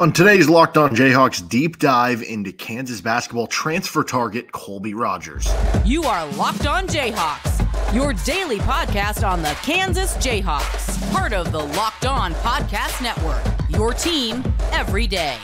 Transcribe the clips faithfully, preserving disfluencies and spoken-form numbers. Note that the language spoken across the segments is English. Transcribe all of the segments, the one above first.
On today's Locked On Jayhawks deep dive into Kansas basketball transfer target Colby Rogers. You are Locked On Jayhawks, your daily podcast on the Kansas Jayhawks, part of the Locked On Podcast Network, your team every day.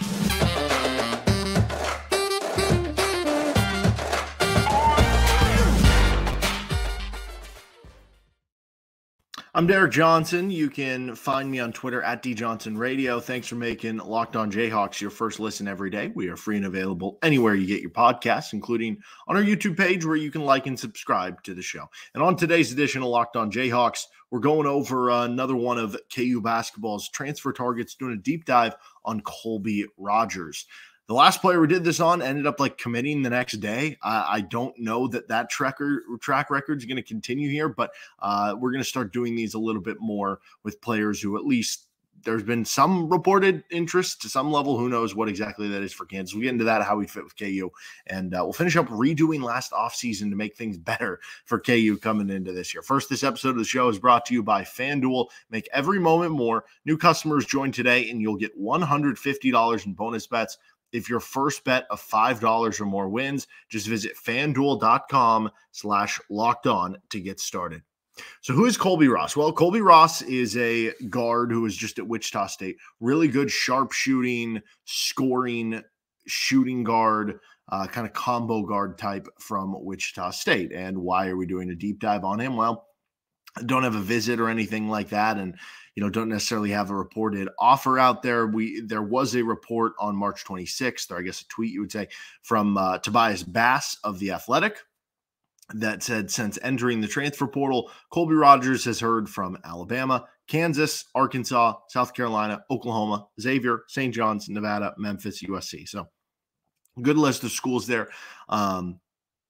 I'm Derek Johnson. You can find me on Twitter at D Johnson Radio. Thanks for making Locked On Jayhawks your first listen every day. We are free and available anywhere you get your podcasts, including on our YouTube page where you can like and subscribe to the show. And on today's edition of Locked On Jayhawks, we're going over uh, another one of K U basketball's transfer targets, doing a deep dive on Colby Rogers. The last player we did this on ended up like committing the next day. Uh, I don't know that that tracker, track record is going to continue here, but uh, we're going to start doing these a little bit more with players who at least there's been some reported interest to some level. Who knows what exactly that is for Kansas? We'll get into that, how we fit with K U, and uh, we'll finish up redoing last offseason to make things better for K U coming into this year. First, this episode of the show is brought to you by FanDuel. Make every moment more. New customers join today, and you'll get one hundred fifty dollars in bonus bets if your first bet of five dollars or more wins. Just visit FanDuel.com slash locked on to get started. So who is Colby Ross? Well, Colby Ross is a guard who was just at Wichita State. Really good sharp shooting, scoring, shooting guard, uh, kind of combo guard type from Wichita State. And why are we doing a deep dive on him? Well, I don't have a visit or anything like that, and you know, don't necessarily have a reported offer out there. We there was a report on March twenty-sixth, or I guess a tweet you would say, from uh, Tobias Bass of The Athletic that said, since entering the transfer portal, Colby Rogers has heard from Alabama, Kansas, Arkansas, South Carolina, Oklahoma, Xavier, Saint John's, Nevada, Memphis, U S C. So good list of schools there. Um,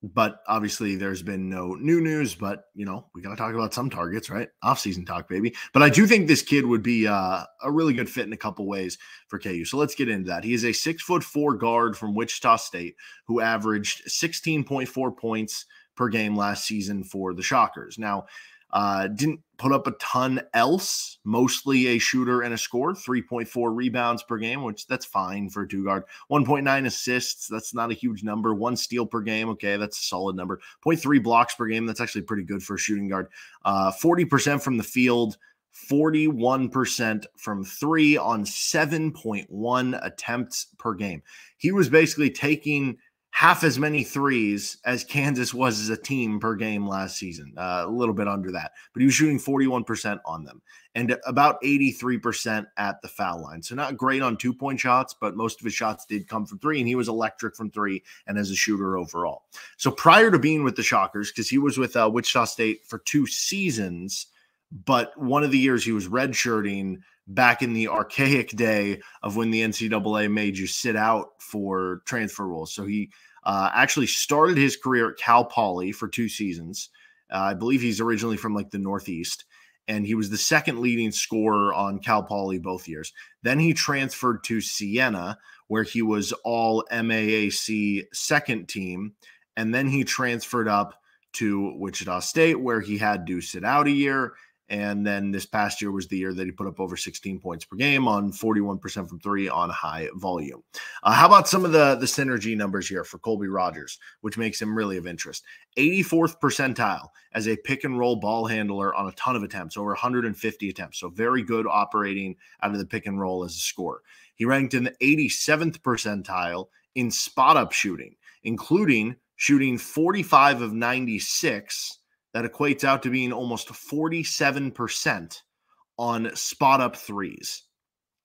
But obviously there's been no new news, but, you know, we got to talk about some targets, right? Offseason talk, baby. But I do think this kid would be uh, a really good fit in a couple ways for K U. So let's get into that. He is a six foot four guard from Wichita State who averaged sixteen point four points per game last season for the Shockers. Now, uh, didn't put up a ton else, mostly a shooter and a scorer, three point four rebounds per game, which that's fine for a two guard, one point nine assists. That's not a huge number. One steal per game. Okay. That's a solid number. zero point three blocks per game. That's actually pretty good for a shooting guard. Uh, forty percent from the field, forty-one percent from three on seven point one attempts per game. He was basically taking half as many threes as Kansas was as a team per game last season, uh, a little bit under that, but he was shooting forty-one percent on them and about eighty-three percent at the foul line. So not great on two point shots, but most of his shots did come from three, and he was electric from three and as a shooter overall. So prior to being with the Shockers, cause he was with uh, Wichita State for two seasons, but one of the years he was redshirting back in the archaic day of when the N C double A made you sit out for transfer rules. So he, Uh, actually started his career at Cal Poly for two seasons. Uh, I believe he's originally from like the Northeast, and he was the second leading scorer on Cal Poly both years. Then he transferred to Siena, where he was all M A A C second team. And then he transferred up to Wichita State, where he had to sit out a year. And then this past year was the year that he put up over sixteen points per game on forty-one percent from three on high volume. Uh, how about some of the, the synergy numbers here for Colby Rogers, which makes him really of interest? eighty-fourth percentile as a pick and roll ball handler on a ton of attempts, over one hundred fifty attempts. So very good operating out of the pick and roll as a scorer. He ranked in the eighty-seventh percentile in spot up shooting, including shooting forty-five of ninety-six. That equates out to being almost forty-seven percent on spot-up threes.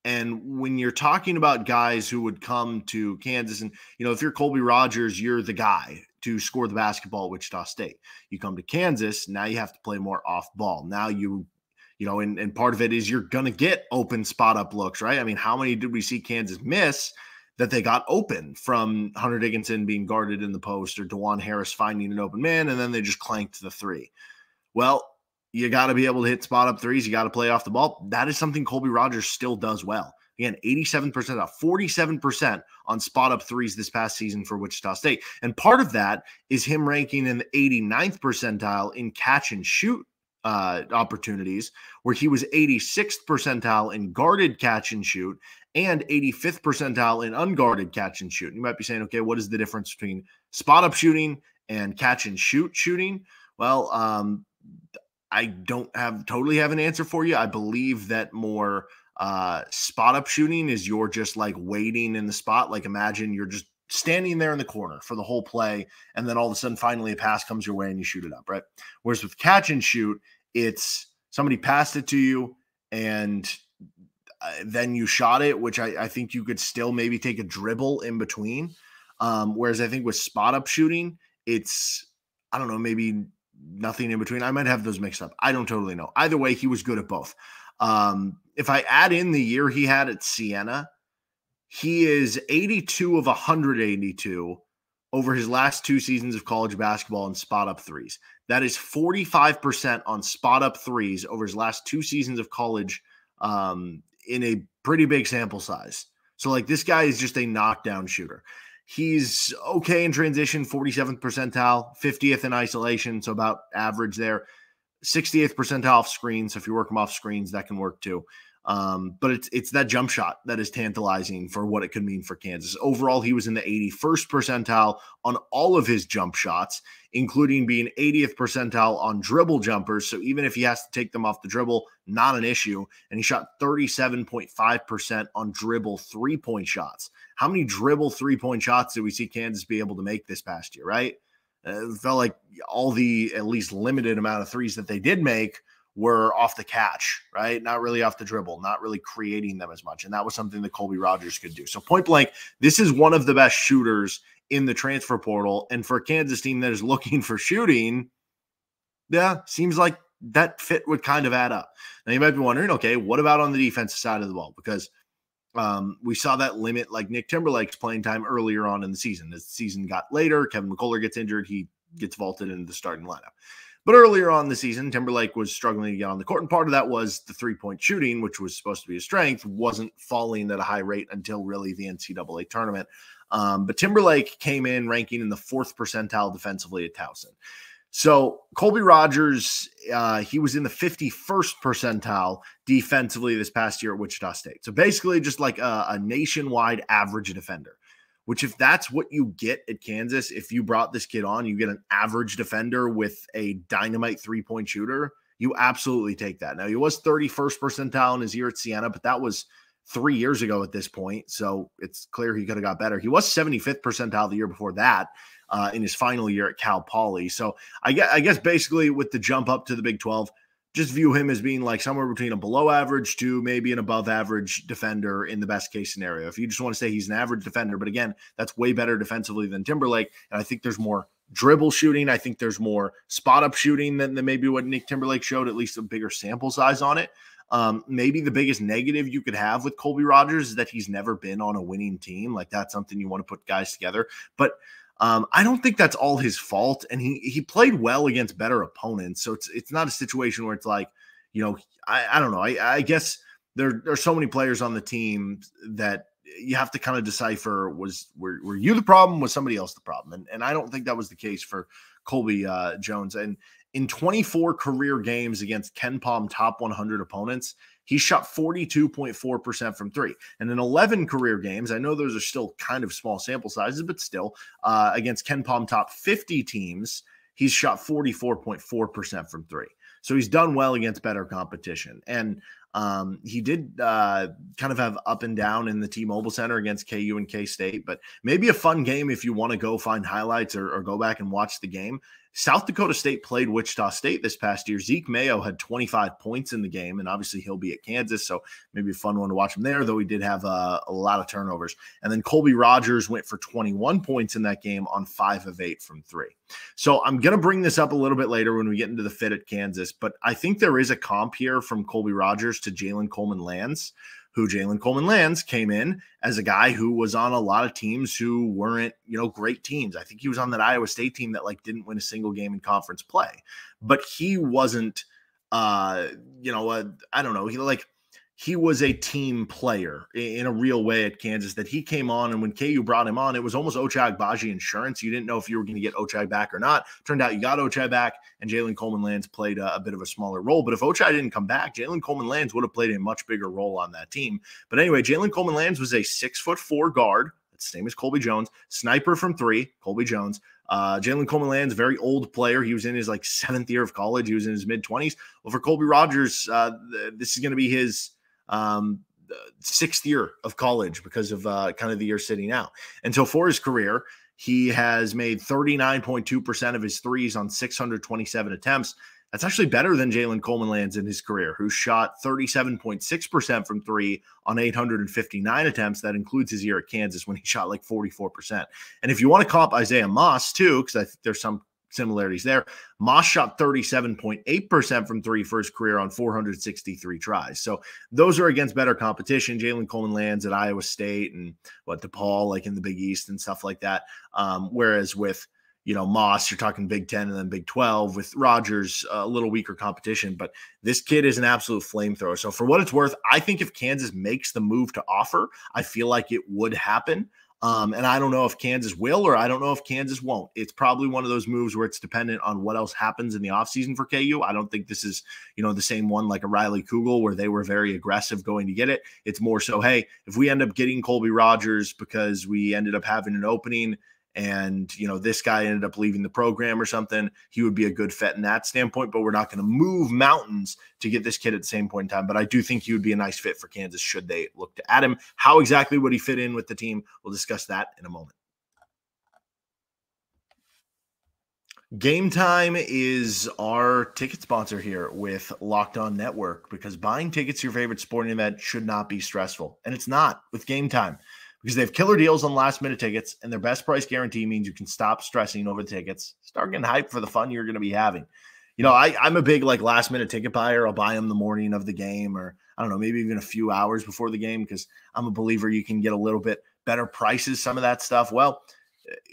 And when you're talking about guys who would come to Kansas, and, you know, if you're Colby Rogers, you're the guy to score the basketball at Wichita State. You come to Kansas, now you have to play more off-ball. Now you, you know, and, and part of it is you're going to get open spot-up looks, right? I mean, how many did we see Kansas miss that they got open from Hunter Dickinson being guarded in the post or Dajuan Harris finding an open man, and then they just clanked the three? Well, you got to be able to hit spot-up threes. You got to play off the ball. That is something Colby Rogers still does well. Again, eighty-seven percent, forty-seven percent on spot-up threes this past season for Wichita State. And part of that is him ranking in the eighty-ninth percentile in catch-and-shoot uh, opportunities, where he was eighty-sixth percentile in guarded catch and shoot and eighty-fifth percentile in unguarded catch and shoot. And you might be saying, okay, what is the difference between spot up shooting and catch and shoot shooting? Well, um, I don't have totally have an answer for you. I believe that more uh, spot up shooting is you're just like waiting in the spot. Like imagine you're just standing there in the corner for the whole play, and then all of a sudden finally a pass comes your way and you shoot it up, right? Whereas with catch and shoot, it's somebody passed it to you and then you shot it, which I, I think you could still maybe take a dribble in between. Um, whereas I think with spot up shooting, it's, I don't know, maybe nothing in between. I might have those mixed up. I don't totally know. Either way, he was good at both. Um, if I add in the year he had at Siena, he is eighty-two of one eighty-two over his last two seasons of college basketball in spot-up threes. That is forty-five percent on spot-up threes over his last two seasons of college um, in a pretty big sample size. So, like, this guy is just a knockdown shooter. He's okay in transition, forty-seventh percentile, fiftieth in isolation, so about average there. sixty-eighth percentile off screens, so if you work him off screens, that can work too. Um, but it's it's that jump shot that is tantalizing for what it could mean for Kansas. Overall, he was in the eighty-first percentile on all of his jump shots, including being eightieth percentile on dribble jumpers. So even if he has to take them off the dribble, not an issue. And he shot thirty-seven point five percent on dribble three-point shots. How many dribble three-point shots did we see Kansas be able to make this past year, right? It felt like all the at least limited amount of threes that they did make were off the catch, right? Not really off the dribble, not really creating them as much. And that was something that Colby Rogers could do. So point blank, this is one of the best shooters in the transfer portal. And for a Kansas team that is looking for shooting, yeah, seems like that fit would kind of add up. Now you might be wondering, okay, what about on the defensive side of the ball? Because um, we saw that limit like Nick Timberlake's playing time earlier on in the season. As the season got later, Kevin McCuller gets injured. He gets vaulted into the starting lineup. But earlier on the season, Timberlake was struggling to get on the court, and part of that was the three-point shooting, which was supposed to be his strength, wasn't falling at a high rate until really the N C double A tournament. Um, but Timberlake came in ranking in the fourth percentile defensively at Towson. So Colby Rogers, uh, he was in the fifty-first percentile defensively this past year at Wichita State. So basically just like a, a nationwide average defender. Which if that's what you get at Kansas, if you brought this kid on, you get an average defender with a dynamite three-point shooter, you absolutely take that. Now, he was thirty-first percentile in his year at Siena, but that was three years ago at this point, so it's clear he could have got better. He was seventy-fifth percentile the year before that uh, in his final year at Cal Poly. So I guess, I guess basically with the jump up to the Big twelve, just view him as being like somewhere between a below average to maybe an above average defender in the best case scenario. If you just want to say he's an average defender, but again, that's way better defensively than Timberlake. And I think there's more dribble shooting. I think there's more spot up shooting than, than maybe what Nick Timberlake showed, at least a bigger sample size on it. Um, maybe the biggest negative you could have with Colby Rogers is that he's never been on a winning team. Like that's something you want to put guys together, but Um, I don't think that's all his fault, and he he played well against better opponents, so it's it's not a situation where it's like, you know, I, I don't know. I, I guess there, there are so many players on the team that you have to kind of decipher, was were, were you the problem, was somebody else the problem? And, and I don't think that was the case for Colby uh, Jones. And in twenty-four career games against KenPom top one hundred opponents, he shot forty-two point four percent from three. And in eleven career games, I know those are still kind of small sample sizes, but still uh, against KenPom top fifty teams, he's shot forty-four point four percent from three. So he's done well against better competition. And um, he did uh, kind of have up and down in the T-Mobile Center against K U and K-State, but maybe a fun game if you want to go find highlights or, or go back and watch the game. South Dakota State played Wichita State this past year. Zeke Mayo had twenty-five points in the game, and obviously he'll be at Kansas, so maybe a fun one to watch him there, though he did have uh, a lot of turnovers. And then Colby Rogers went for twenty-one points in that game on five of eight from three. So I'm going to bring this up a little bit later when we get into the fit at Kansas, but I think there is a comp here from Colby Rogers to Jalen Coleman-Lands, who Jalen Coleman-Lands came in as a guy who was on a lot of teams who weren't, you know, great teams. I think he was on that Iowa State team that like didn't win a single game in conference play, but he wasn't, uh, you know, uh, I don't know. He like, he was a team player in a real way at Kansas, that he came on, and when K U brought him on, it was almost Ochai Agbaji insurance. You didn't know if you were going to get Ochai back or not. Turned out you got Ochai back, and Jalen Coleman-Lands played a, a bit of a smaller role. But if Ochai didn't come back, Jalen Coleman-Lands would have played a much bigger role on that team. But anyway, Jalen Coleman-Lands was a six foot four guard. That's the same as Colby Jones. Sniper from three, Colby Jones. Uh, Jalen Coleman-Lands, very old player. He was in his like seventh year of college. He was in his mid twenties. Well, for Colby Rogers, uh, th- this is going to be his um, sixth year of college because of uh, kind of the year sitting out. And so for his career, he has made thirty-nine point two percent of his threes on six hundred twenty-seven attempts. That's actually better than Jalen Coleman-Lands in his career, who shot thirty-seven point six percent from three on eight hundred fifty-nine attempts. That includes his year at Kansas when he shot like forty-four percent. And if you want to cop Isaiah Moss too, because I think there's some similarities there, Moss shot thirty-seven point eight percent from three for his career on four hundred sixty-three tries. So those are against better competition. Jalen Coleman-Lands at Iowa State and what DePaul, like in the Big East and stuff like that. Um, whereas with You know, Moss, you're talking Big Ten and then Big twelve. With Rogers, a little weaker competition, but this kid is an absolute flamethrower. So for what it's worth, I think if Kansas makes the move to offer, I feel like it would happen. Um, and I don't know if Kansas will, or I don't know if Kansas won't. It's probably one of those moves where it's dependent on what else happens in the offseason for K U. I don't think this is, you know, the same one like a Riley Kugel where they were very aggressive going to get it. It's more so, hey, if we end up getting Colby Rogers because we ended up having an opening and, you know, this guy ended up leaving the program or something, he would be a good fit in that standpoint, but we're not going to move mountains to get this kid at the same point in time. But I do think he would be a nice fit for Kansas should they look to add him. How exactly would he fit in with the team? We'll discuss that in a moment. Game Time is our ticket sponsor here with Locked On Network, because buying tickets to your favorite sporting event should not be stressful. And it's not with Game Time, because they have killer deals on last-minute tickets, and their best price guarantee means you can stop stressing over the tickets, start getting hyped for the fun you're going to be having. You know, I, I'm a big, like, last-minute ticket buyer. I'll buy them the morning of the game, or, I don't know, maybe even a few hours before the game, because I'm a believer you can get a little bit better prices, some of that stuff. Well,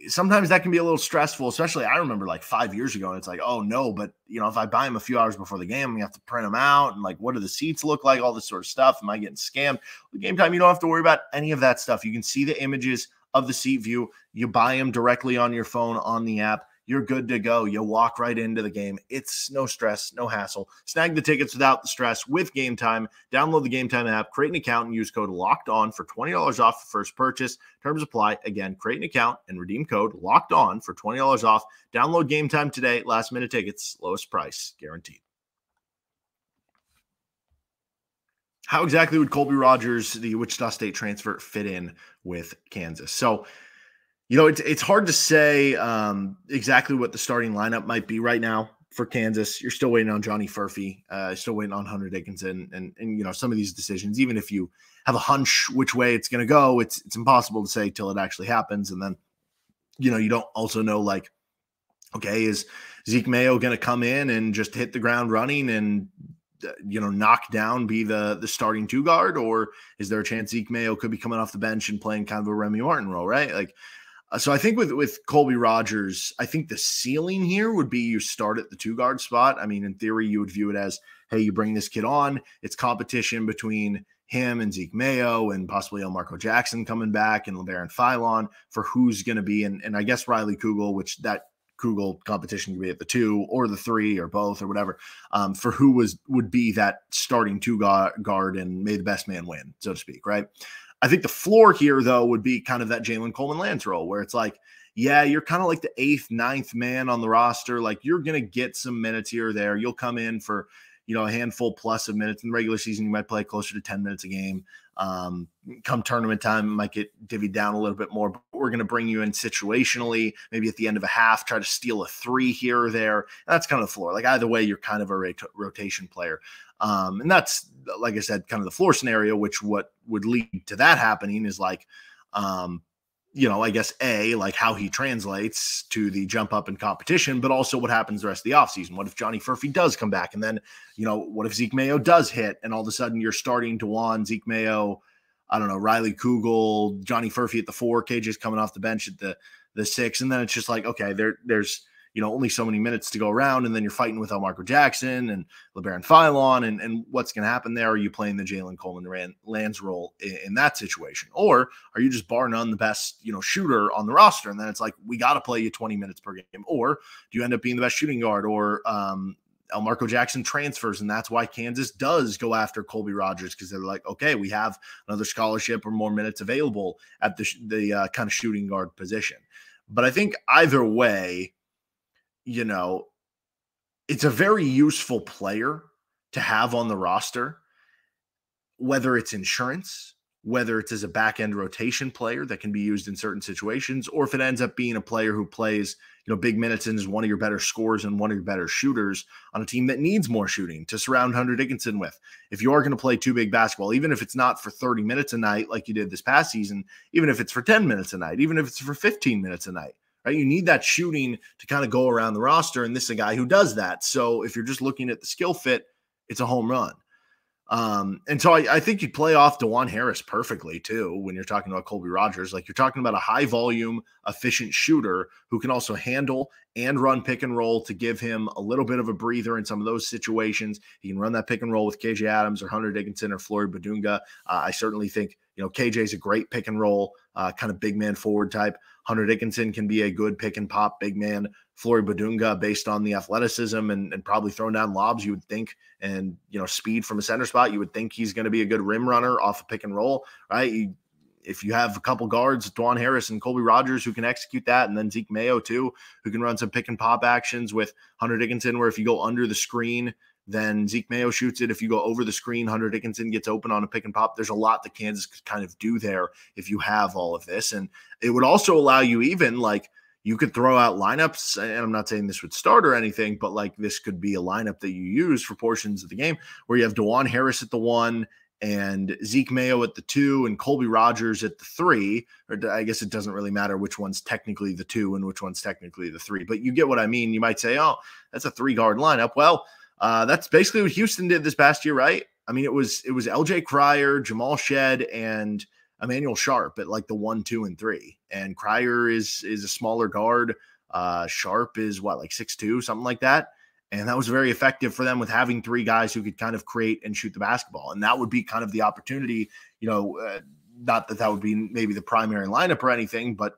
sometimes that can be a little stressful, especially I remember like five years ago, and it's like, oh, no, but, you know, if I buy them a few hours before the game, we have to print them out, and like, what do the seats look like, all this sort of stuff. Am I getting scammed? Well, Game Time, you don't have to worry about any of that stuff. You can see the images of the seat view. You buy them directly on your phone, on the app. You're good to go. You walk right into the game. It's no stress, no hassle. Snag the tickets without the stress with Game Time. Download the Game Time app, create an account, and use code Locked On for twenty dollars off the first purchase. Terms apply. Again, create an account and redeem code Locked On for twenty dollars off. Download Game Time today. Last minute tickets, lowest price guaranteed. How exactly would Colby Rogers, the Wichita State transfer, fit in with Kansas? So, you know, it's it's hard to say um, exactly what the starting lineup might be right now for Kansas. You're still waiting on Johnny Furphy, uh, still waiting on Hunter Dickinson, and, and and you know, some of these decisions. Even if you have a hunch which way it's going to go, it's it's impossible to say till it actually happens. And then, you know, you don't also know, like, okay, is Zeke Mayo going to come in and just hit the ground running and, you know, knock down, be the the starting two guard, or is there a chance Zeke Mayo could be coming off the bench and playing kind of a Remy Martin role, right? Like. So I think with, with Colby Rogers, I think the ceiling here would be you start at the two-guard spot. I mean, in theory, you would view it as, hey, you bring this kid on. It's competition between him and Zeke Mayo and possibly Elmarko Jackson coming back and LeBaron Phylon for who's going to be, and, and I guess Riley Kugel, which that Kugel competition could be at the two or the three or both or whatever, um, for who was would be that starting two-guard and may the best man win, so to speak, right? I think the floor here, though, would be kind of that Jalen Coleman-Lands role where it's like, yeah, you're kind of like the eighth, ninth man on the roster. Like, you're going to get some minutes here or there. You'll come in for, you know, a handful plus of minutes. In the regular season, you might play closer to ten minutes a game. Um, come tournament time, it might get divvied down a little bit more. But we're going to bring you in situationally, maybe at the end of a half, try to steal a three here or there. And that's kind of the floor. Like, either way, you're kind of a rot- rotation player. Um, and that's, like I said, kind of the floor scenario, which what would lead to that happening is like, um, you know, I guess A, like how he translates to the jump up in competition, but also what happens the rest of the offseason. What if Johnny Furphy does come back? And then, you know, what if Zeke Mayo does hit and all of a sudden you're starting Dajuan, Zeke Mayo, I don't know, Riley Kugel, Johnny Furphy at the four, K J's coming off the bench at the the six. And then it's just like, okay, there there's, you know, only so many minutes to go around, and then you're fighting with Elmarko Jackson and LeBaron Filon, and, and what's going to happen there? Are you playing the Jalen Coleman-Lands role in, in that situation? Or are you just bar none the best, you know, shooter on the roster? And then it's like, we got to play you twenty minutes per game. Or do you end up being the best shooting guard? Or um, Elmarko Jackson transfers, and that's why Kansas does go after Colby Rogers, because they're like, okay, we have another scholarship or more minutes available at the, the uh, kind of shooting guard position. But I think either way, you know, it's a very useful player to have on the roster, whether it's insurance, whether it's as a back-end rotation player that can be used in certain situations, or if it ends up being a player who plays, you know, big minutes and is one of your better scorers and one of your better shooters on a team that needs more shooting to surround Hunter Dickinson with. If you are going to play two big basketball, even if it's not for thirty minutes a night like you did this past season, even if it's for ten minutes a night, even if it's for fifteen minutes a night, right? You need that shooting to kind of go around the roster, and this is a guy who does that. So if you're just looking at the skill fit, it's a home run. Um, and so I, I think you play off Dajuan Harris perfectly too when you're talking about Colby Rogers. Like, you're talking about a high volume, efficient shooter who can also handle and run pick and roll to give him a little bit of a breather in some of those situations. He can run that pick and roll with K J Adams or Hunter Dickinson or Flory Badunga. Uh, I certainly think, you know, K J's a great pick and roll, uh, kind of big man forward type. Hunter Dickinson can be a good pick and pop big man. Flory Badunga, based on the athleticism and, and probably throwing down lobs, you would think, and, you know, speed from a center spot, you would think he's going to be a good rim runner off a pick and roll, right? You, if you have a couple guards, Dajuan Harris and Colby Rogers, who can execute that, and then Zeke Mayo too, who can run some pick and pop actions with Hunter Dickinson, where if you go under the screen, then Zeke Mayo shoots it. If you go over the screen, Hunter Dickinson gets open on a pick and pop. There's a lot that Kansas could kind of do there if you have all of this. And it would also allow you, even like, you could throw out lineups, and I'm not saying this would start or anything, but like, this could be a lineup that you use for portions of the game where you have Dajuan Harris at the one and Zeke Mayo at the two and Colby Rogers at the three, or I guess it doesn't really matter which one's technically the two and which one's technically the three, but you get what I mean. You might say, oh, that's a three guard lineup. Well, uh, that's basically what Houston did this past year, right? I mean, it was, it was L J Cryer, Jamal Shedd, and Emmanuel Sharp at like the one, two, and three. And Cryer is is a smaller guard. Uh, Sharp is what, like six two, something like that. And that was very effective for them with having three guys who could kind of create and shoot the basketball. And that would be kind of the opportunity, you know, uh, not that that would be maybe the primary lineup or anything, but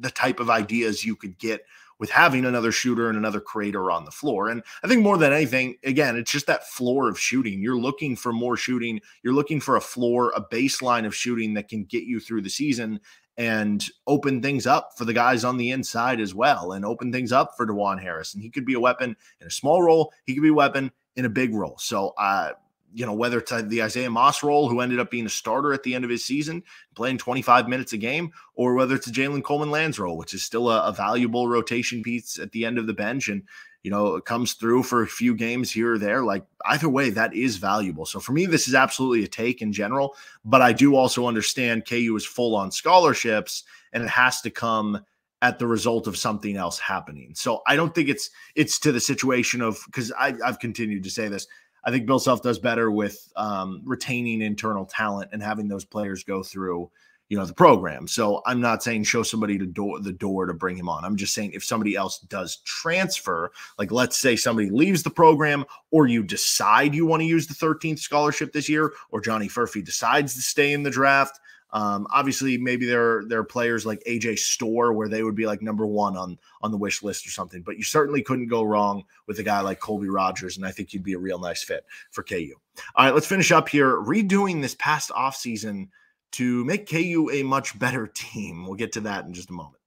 the type of ideas you could get with having another shooter and another creator on the floor. And I think more than anything, again, it's just that floor of shooting. You're looking for more shooting. You're looking for a floor, a baseline of shooting that can get you through the season and open things up for the guys on the inside as well, and open things up for Dajuan Harris. And he could be a weapon in a small role. He could be a weapon in a big role. So, uh, you know, whether it's the Isaiah Moss role, who ended up being a starter at the end of his season, playing twenty-five minutes a game, or whether it's a Jalen Coleman-Lands role, which is still a, a valuable rotation piece at the end of the bench and, you know, it comes through for a few games here or there. Like, either way, that is valuable. So for me, this is absolutely a take in general, but I do also understand K U is full on scholarships and it has to come at the result of something else happening. So I don't think it's, it's to the situation of, because I've continued to say this, I think Bill Self does better with um, retaining internal talent and having those players go through, you know, the program. So I'm not saying show somebody to door, the door to bring him on. I'm just saying if somebody else does transfer, like let's say somebody leaves the program, or you decide you want to use the thirteenth scholarship this year, or Johnny Furphy decides to stay in the draft. Um, obviously, maybe there are, there are players like A J Store where they would be like number one on on the wish list or something, but you certainly couldn't go wrong with a guy like Colby Rogers, and I think he'd be a real nice fit for K U. All right, let's finish up here. Redoing this past offseason to make K U a much better team. We'll get to that in just a moment.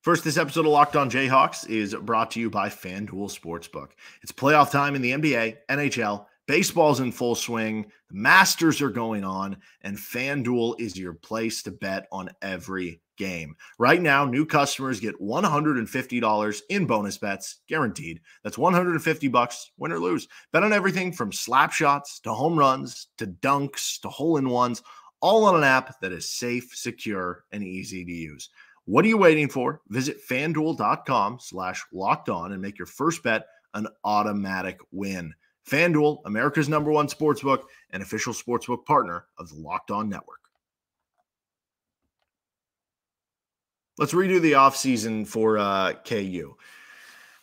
First, this episode of Locked On Jayhawks is brought to you by FanDuel Sportsbook. It's playoff time in the N B A, N H L, baseball's in full swing, the Masters are going on, and FanDuel is your place to bet on every game. Right now, new customers get one hundred fifty dollars in bonus bets, guaranteed. That's one hundred fifty dollars, win or lose. Bet on everything from slap shots to home runs to dunks to hole-in-ones, all on an app that is safe, secure, and easy to use. What are you waiting for? Visit FanDuel.com slash locked on and make your first bet an automatic win. FanDuel, America's number one sportsbook and official sportsbook partner of the Locked On Network. Let's redo the offseason for uh, K U.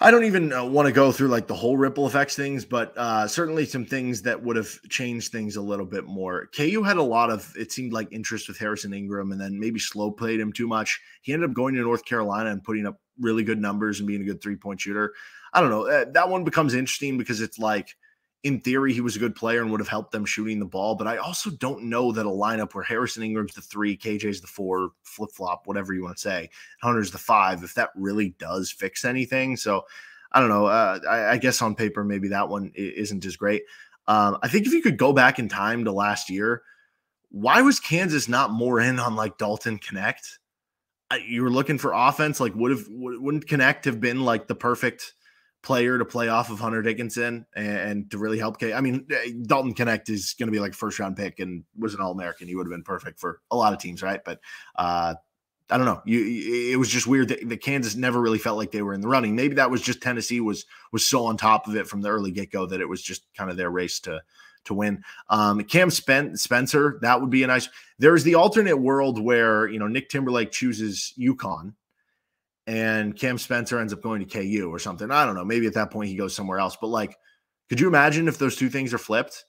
I don't even uh, want to go through like the whole ripple effects things, but uh, certainly some things that would have changed things a little bit more. K U had a lot of, it seemed like, interest with Harrison Ingram, and then maybe slow played him too much. He ended up going to North Carolina and putting up really good numbers and being a good three-point shooter. I don't know. That, that one becomes interesting because it's like, in theory, he was a good player and would have helped them shooting the ball. But I also don't know that a lineup where Harrison Ingram's the three, K J's the four, flip-flop, whatever you want to say, Hunter's the five, if that really does fix anything. So I don't know. Uh, I, I guess on paper, maybe that one isn't as great. Um, I think if you could go back in time to last year, why was Kansas not more in on like Dalton Knecht? You were looking for offense. Like would have, wouldn't Knecht have been like the perfect player to play off of Hunter Dickinson and, and to really help K? I mean, Dalton Knecht is going to be like a first round pick and was an All-American. He would have been perfect for a lot of teams, right? But uh, I don't know. You, it was just weird that, that Kansas never really felt like they were in the running. Maybe that was just Tennessee was was so on top of it from the early get-go that it was just kind of their race to to win. Um, Cam Spen- Spencer, that would be a nice. There's the alternate world where, you know, Nick Timberlake chooses UConn and Cam Spencer ends up going to K U or something. I don't know. Maybe at that point he goes somewhere else. But, like, could you imagine if those two things are flipped?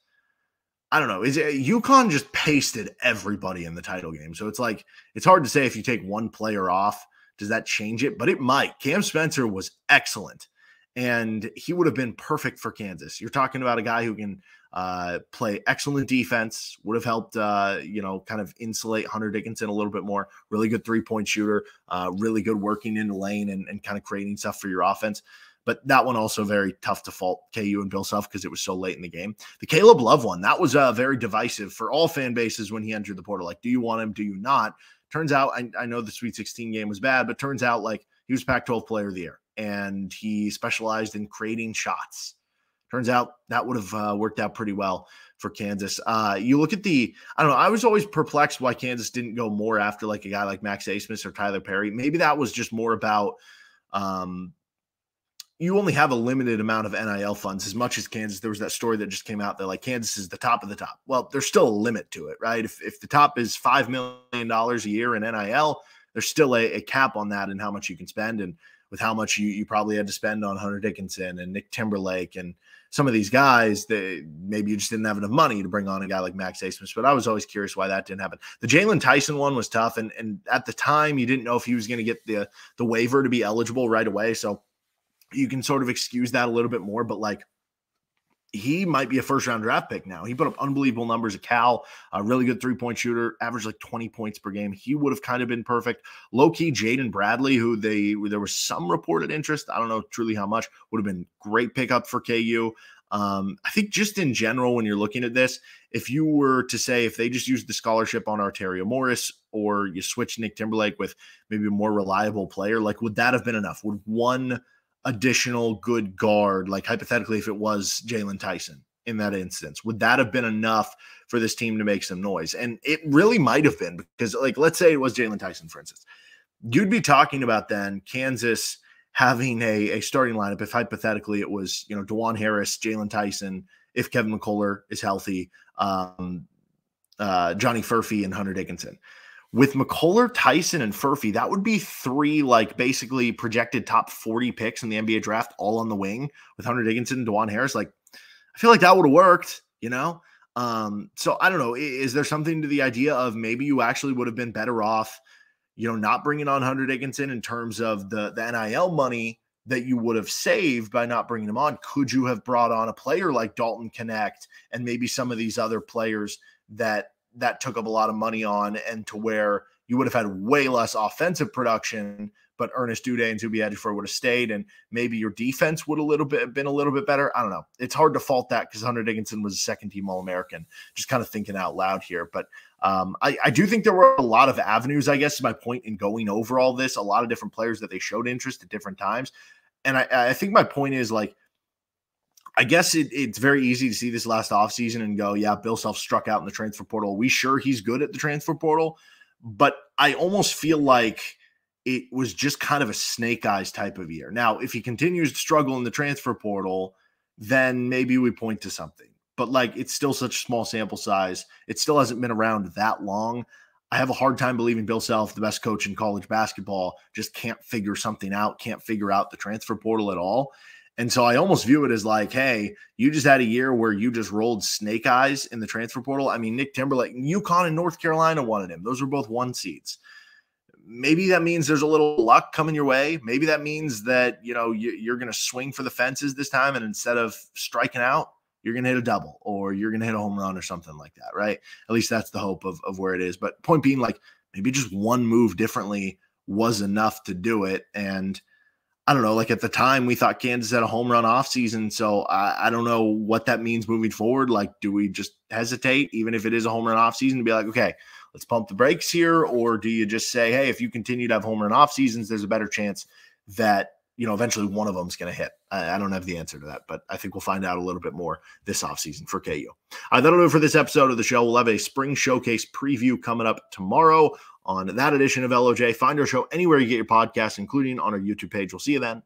I don't know. Is it, UConn just pasted everybody in the title game. So it's like it's hard to say if you take one player off, does that change it? But it might. Cam Spencer was excellent, and he would have been perfect for Kansas. You're talking about a guy who can uh, play excellent defense, would have helped, uh, you know, kind of insulate Hunter Dickinson a little bit more, really good three-point shooter, uh, really good working in the lane and, and kind of creating stuff for your offense. But that one also very tough to fault K U and Bill Self because it was so late in the game. The Caleb Love one, that was uh, very divisive for all fan bases when he entered the portal. Like, do you want him? Do you not? Turns out, I, I know the Sweet sixteen game was bad, but turns out, like, he was Pac twelve Player of the Year, and he specialized in creating shots. Turns out that would have uh, worked out pretty well for Kansas. Uh, you look at the, I don't know, I was always perplexed why Kansas didn't go more after like a guy like Max Asemus or Tyler Perry. Maybe that was just more about um, you only have a limited amount of N I L funds as much as Kansas. There was that story that just came out that like Kansas is the top of the top. Well, there's still a limit to it, right? If, if the top is five million dollars a year in N I L, there's still a, a cap on that and how much you can spend. And with how much you, you probably had to spend on Hunter Dickinson and Nick Timberlake and some of these guys, that maybe you just didn't have enough money to bring on a guy like Max Asemus. But I was always curious why that didn't happen. The Jaylen Tyson one was tough, and and at the time you didn't know if he was going to get the the waiver to be eligible right away, so you can sort of excuse that a little bit more. But like, he might be a first round draft pick now. He put up unbelievable numbers at Cal, a really good three point shooter, averaged like twenty points per game. He would have kind of been perfect. Low key, Jaden Bradley, who they there was some reported interest. I don't know truly how much, would have been great pickup for K U. Um, I think just in general, when you're looking at this, if you were to say if they just used the scholarship on Artario Morris or you switch Nick Timberlake with maybe a more reliable player, like would that have been enough? Would one additional good guard, like hypothetically if it was Jaylen Tyson in that instance, would that have been enough for this team to make some noise? And it really might have been, because like, let's say it was Jaylen Tyson, for instance, you'd be talking about then Kansas having a, a starting lineup. If hypothetically it was, you know, Dajuan Harris, Jaylen Tyson, if Kevin McCuller is healthy, um, uh, Johnny Furphy and Hunter Dickinson. With McCuller, Tyson, and Furphy, that would be three, like, basically projected top forty picks in the N B A draft all on the wing with Hunter Dickinson and Dajuan Harris. Like, I feel like that would have worked, you know? Um, so, I don't know. Is there something to the idea of maybe you actually would have been better off, you know, not bringing on Hunter Dickinson in terms of the, the N I L money that you would have saved by not bringing him on? Could you have brought on a player like Dalton Knecht and maybe some of these other players that that took up a lot of money on, and to where you would have had way less offensive production, but Ernest Duday and Zuby Ejiofor would have stayed, and maybe your defense would a little bit been a little bit better. I don't know. It's hard to fault that because Hunter Dickinson was a second-team All-American. Just kind of thinking out loud here, but um, I, I do think there were a lot of avenues, I guess, is my point in going over all this. A lot of different players that they showed interest at different times, and I, I think my point is like, I guess it, it's very easy to see this last offseason and go, yeah, Bill Self struck out in the transfer portal. Are we sure he's good at the transfer portal? But I almost feel like it was just kind of a snake eyes type of year. Now, if he continues to struggle in the transfer portal, then maybe we point to something. But, like, it's still such a small sample size. It still hasn't been around that long. I have a hard time believing Bill Self, the best coach in college basketball, just can't figure something out, can't figure out the transfer portal at all. And so I almost view it as like, hey, you just had a year where you just rolled snake eyes in the transfer portal. I mean, Nick Timberlake, UConn and North Carolina wanted him. Those were both one seeds. Maybe that means there's a little luck coming your way. Maybe that means that, you know, you're going to swing for the fences this time. And instead of striking out, you're going to hit a double or you're going to hit a home run or something like that, right? At least that's the hope of, of where it is. But point being, like, maybe just one move differently was enough to do it. And I don't know, like at the time we thought Kansas had a home run offseason. So I, I don't know what that means moving forward. Like, do we just hesitate, even if it is a home run offseason, to be like, okay, let's pump the brakes here? Or do you just say, hey, if you continue to have home run off seasons, there's a better chance that, you know, eventually one of them is going to hit. I, I don't have the answer to that, but I think we'll find out a little bit more this offseason for K U. All right, that'll do it for this episode of the show. We'll have a spring showcase preview coming up tomorrow on that edition of L O J. Find our show anywhere you get your podcasts, including on our YouTube page. We'll see you then.